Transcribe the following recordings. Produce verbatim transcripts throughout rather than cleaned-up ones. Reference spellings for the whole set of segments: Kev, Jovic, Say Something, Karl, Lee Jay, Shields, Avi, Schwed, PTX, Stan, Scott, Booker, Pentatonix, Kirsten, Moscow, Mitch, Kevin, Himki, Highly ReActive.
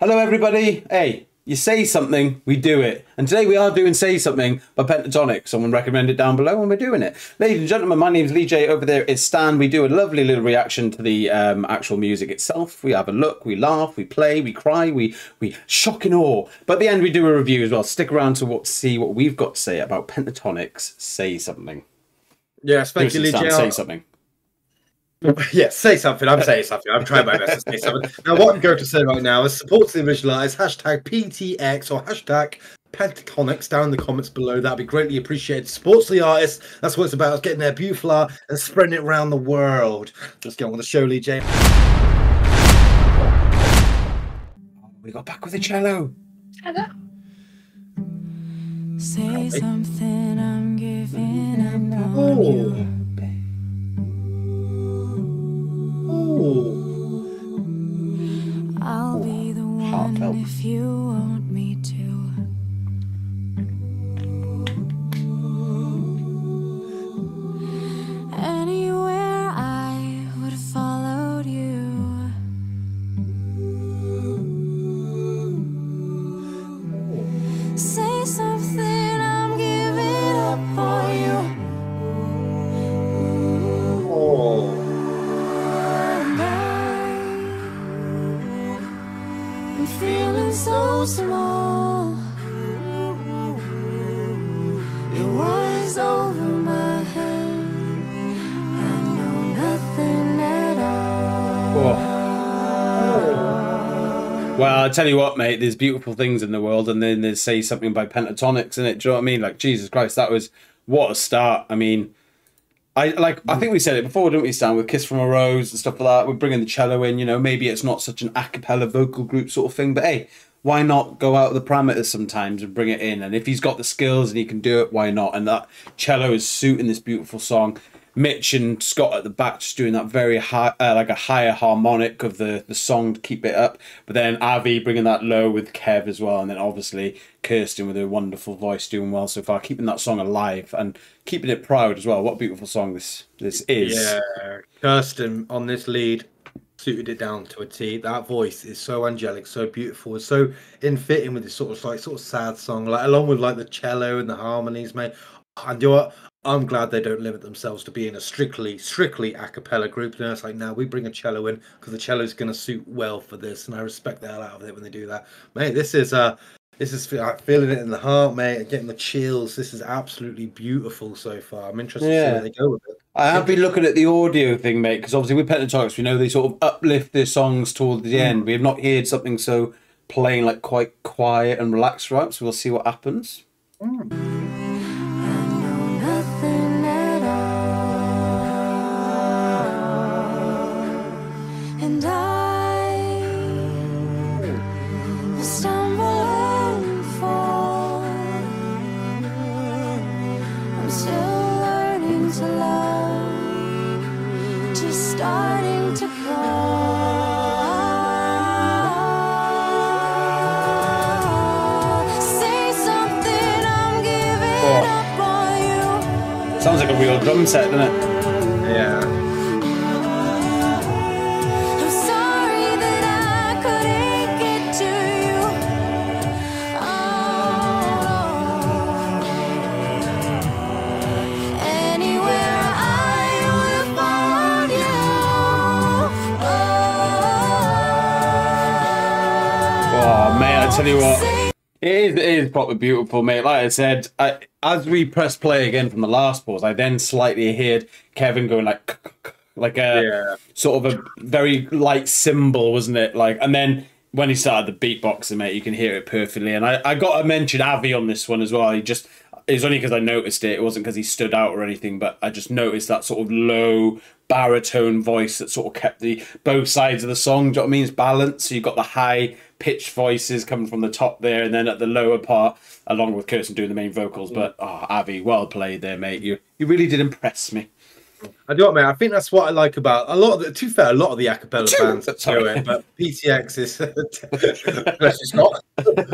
Hello everybody, hey, you say something, we do it. And today we are doing Say Something by Pentatonix. Someone recommended it down below and we're doing it. Ladies and gentlemen, my name is Lee Jay, over there is Stan. We do a lovely little reaction to the um, actual music itself. We have a look, we laugh, we play, we cry, we, we shock and awe. But at the end we do a review as well. Stick around to what, see what we've got to say about Pentatonix Say Something. Yes, thank Kirsten, you Lee Jay. Say something. Yeah, say something. I'm saying something. I'm trying my best to say something. Now, what I'm going to say right now is support the originalize hashtag P T X or hashtag Pentatonix down in the comments below. That'd be greatly appreciated. Supports the artists. That's what it's about. It's getting their beautiful art and spreading it around the world. Let's get on with the show, Lee Jay. We got back with a cello. Hello. Say something. I'm giving up on you. I'll be the one if you want me to. Anywhere I would have followed you. Say something, I'm giving up on you. Oh. Feeling so small, it was over my head. I know nothing at all. Oh. Well, I tell you what, mate, there's beautiful things in the world, and then there's Say Something by Pentatonix in it. Do you know what I mean? Like, Jesus Christ, that was what a start. I mean, I like. I think we said it before, didn't we, Stan? With "Kiss from a Rose" and stuff like that. We're bringing the cello in. You know, maybe it's not such an a cappella vocal group sort of thing, but hey, why not go out of the parameters sometimes and bring it in? And if he's got the skills and he can do it, why not? And that cello is suiting this beautiful song. Mitch and Scott at the back just doing that very high, uh, like a higher harmonic of the the song to keep it up. But then Avi bringing that low with Kev as well, and then obviously Kirsten with her wonderful voice doing well so far, keeping that song alive and keeping it proud as well. What a beautiful song this this is. Yeah, Kirsten on this lead suited it down to a T. That voice is so angelic, so beautiful, so in fitting with this sort of like sort of sad song, like along with like the cello and the harmonies, mate. And you know what? I'm glad they don't limit themselves to being a strictly, strictly a cappella group. You know, it's like, now we bring a cello in because the cello's going to suit well for this, and I respect the hell out of it when they do that. Mate, this is uh, this is like feeling it in the heart, mate, and getting the chills. This is absolutely beautiful so far. I'm interested yeah. to see where they go with it. I have been looking at the audio thing, mate, because obviously with Pentatonix, we know they sort of uplift their songs towards the mm. end. We have not heard something so plain, like quite quiet and relaxed, right? So we'll see what happens. Mm. Sounds like a real drum set, doesn't it? Yeah. I'm sorry that I couldn't get to you. Oh. Anywhere I will find you. Oh. Oh, man, I tell you what. It is, it is proper beautiful, mate. Like I said, I, as we press play again from the last pause, I then slightly heard Kevin going like, k -k -k, like a yeah. sort of a very light cymbal, wasn't it? Like, and then when he started the beatboxing, mate, you can hear it perfectly. And I, I got to mention Avi on this one as well. He just, it's only because I noticed it. It wasn't because he stood out or anything, but I just noticed that sort of low baritone voice that sort of kept the both sides of the song. Do you know what I mean? It's balanced. So you've got the high pitched voices coming from the top there, and then at the lower part, along with Kirsten doing the main vocals. But oh, Avi, well played there, mate. You you really did impress me. I do, mate. I think that's what I like about a lot of the, to be fair, a lot of the acapella bands do it, but P T X is bless you, Scott.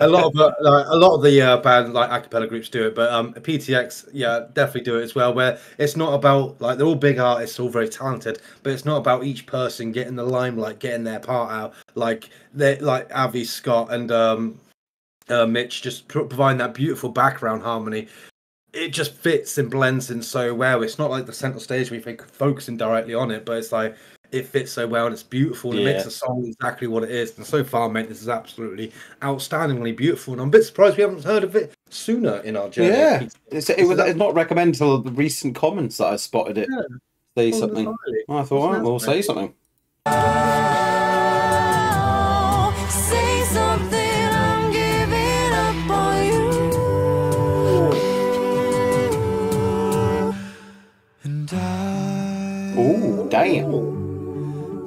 A lot of uh, like, a lot of the uh, band like acapella groups do it, but um, P T X, yeah, definitely do it as well. Where it's not about like they're all big artists, all very talented, but it's not about each person getting the limelight, getting their part out. Like they, like Avi, Scott, and um, uh, Mitch, just pro providing that beautiful background harmony. It just fits and blends in so well. It's not like the central stage where you're focusing directly on it, but it's like it fits so well and it's beautiful. And yeah. It makes the song exactly what it is. And so far, mate, this is absolutely outstandingly beautiful. And I'm a bit surprised we haven't heard of it sooner in our journey. Yeah, it's, it was it's not recommended until the recent comments that I spotted it. Yeah. Say well, something. Oh, I thought, all right, we'll say something. Oh, say something. Oh, damn.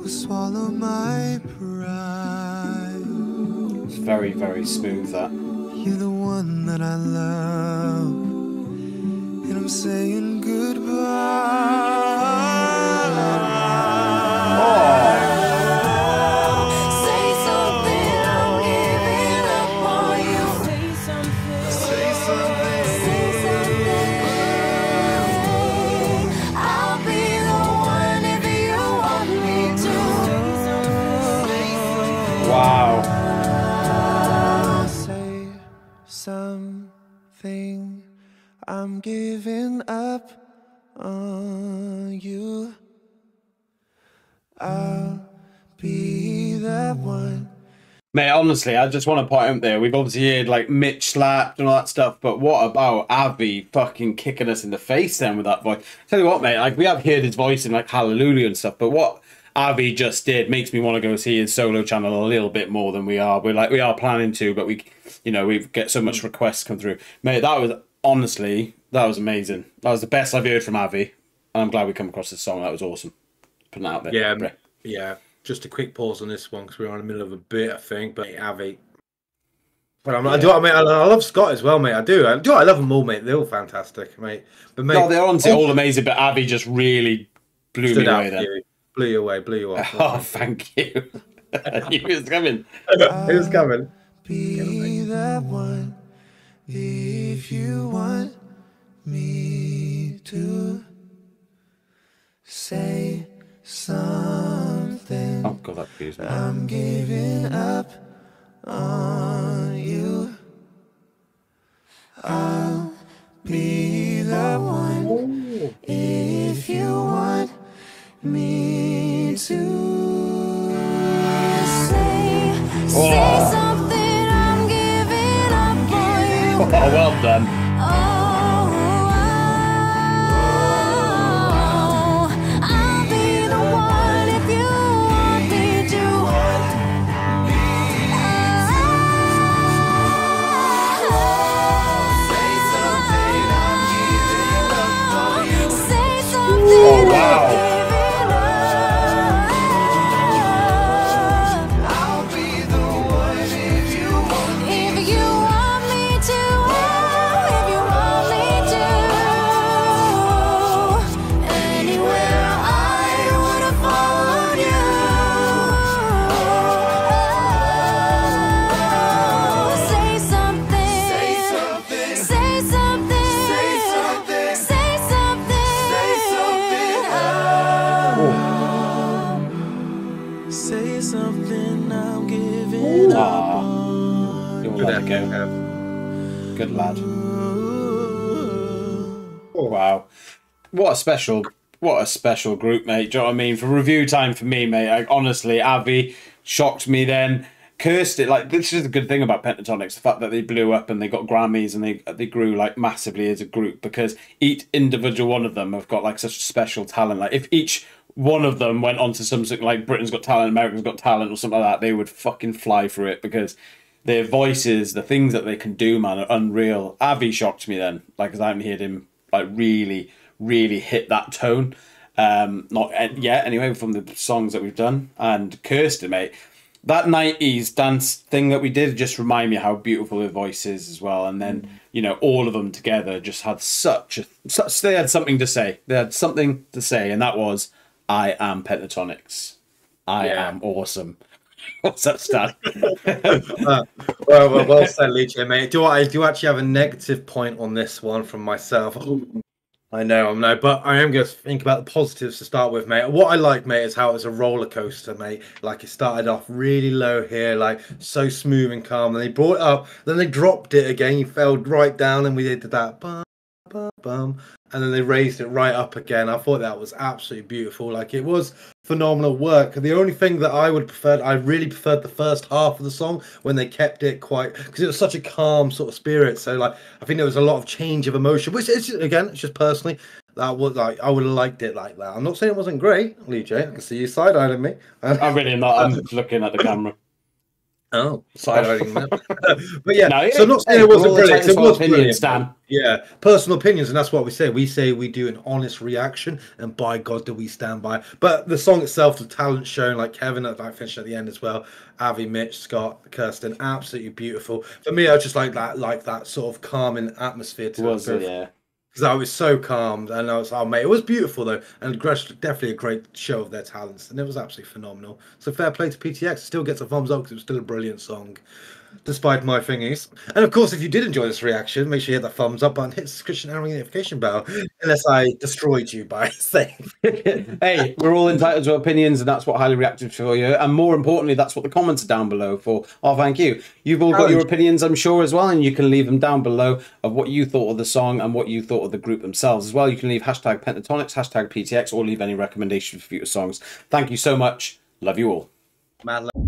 Will swallow my pride. It's very, very smooth, that. You're the one that I love, and I'm saying goodbye. Oh. Say something, I'm giving up on you. Say something. Say something. Say something. I'll be wow. Say something. I'm giving up on you. I'll be that one. Mate, honestly, I just want to point out there. We've obviously heard like Mitch slapped and all that stuff, but what about Avi fucking kicking us in the face then with that voice? Tell you what, mate, like we have heard his voice in like Hallelujah and stuff, but what Avi just did makes me want to go see his solo channel a little bit more than we are. We're like we are planning to, but we, you know, we get so much requests come through. Mate, that was honestly that was amazing. That was the best I've heard from Avi, and I'm glad we come across this song. That was awesome. Putting that out there. Yeah, Bray. Yeah. Just a quick pause on this one because we were in the middle of a bit, I think. But hey, Avi, but I'm, yeah. I do. I mean, I love Scott as well, mate. I do. I do. I love them all, mate. They're all fantastic, mate. But mate, no, they're honestly all amazing. But Avi just really blew me away there. Blew you away, blew you off. Oh, thank you. It was coming. It was coming. Be that one if you want me to say something. Oh, God, that confused me. I'm giving up on you. I'll be that one Ooh. if you want me too. Say, oh. say something, I'm giving up for you. Oh, well done. Oh, I'll be the one if you want me to. Oh, say something, I'm giving up for you. Oh, wow. Good lad. Oh, wow. What a special what a special group, mate. Do you know what I mean? For review time for me, mate. Like, honestly, Avi shocked me then. Kirsten, like, this is the good thing about Pentatonix, the fact that they blew up and they got Grammys and they they grew like massively as a group, because each individual one of them have got like such special talent. Like if each one of them went on to something like Britain's Got Talent, America's Got Talent or something like that, they would fucking fly for it, because their voices, the things that they can do, man, are unreal. Avi shocked me then, like, because I haven't heard him like really, really hit that tone. Um, not yet, anyway, from the songs that we've done. And Kirsten, mate, that nineties dance thing that we did just remind me how beautiful her voice is as well. And then, you know, all of them together just had such a, such, they had something to say. They had something to say. And that was, I am Pentatonix. I yeah. am awesome. What's that, Stan? uh, well, well, well said, Lee Jay, mate. Do I, I do actually have a negative point on this one from myself. I know, I know, but I am going to think about the positives to start with, mate. What I like, mate, is how it's a roller coaster, mate. Like, it started off really low here, like, so smooth and calm. And they brought it up, then they dropped it again. You fell right down, and we did that. Bum, bum, bum. And then they raised it right up again. I thought that was absolutely beautiful. Like, it was phenomenal work. The only thing that I would prefer, I really preferred the first half of the song when they kept it quite, because it was such a calm sort of spirit. So, like, I think there was a lot of change of emotion, which is, again, it's just personally, that was like, I would have liked it like that. I'm not saying it wasn't great, Lee Jay. I can see you side-eyeing me. I'm really not. I'm looking at the camera. Oh, side-eyeing that. But yeah, no, so I'm not saying it wasn't brilliant. It was brilliant, Stan. Yeah, personal opinions, and that's what we say. We say we do an honest reaction, and by God, do we stand by. But the song itself, the talent shown, like Kevin, I finished at the end as well. Avi, Mitch, Scott, Kirsten, absolutely beautiful. For me, I just like that, like that sort of calming atmosphere. To was it, yeah. Because I was so calm, and I was, oh mate, it was beautiful though, and definitely a great show of their talents, and it was absolutely phenomenal. So fair play to P T X, it still gets a thumbs up because it was still a brilliant song, despite my thingies. And of course, if you did enjoy this reaction, make sure you hit that thumbs up button, hit the subscription and ring the notification bell, unless I destroyed you by saying. Hey, we're all entitled to opinions, and that's what Highly Reactive is for you. And more importantly, that's what the comments are down below for. Oh, thank you. You've all got your opinions, I'm sure, as well, and you can leave them down below of what you thought of the song and what you thought the group themselves as well. You can leave hashtag Pentatonix, hashtag P T X, or leave any recommendations for future songs. Thank you so much. Love you all. Man, love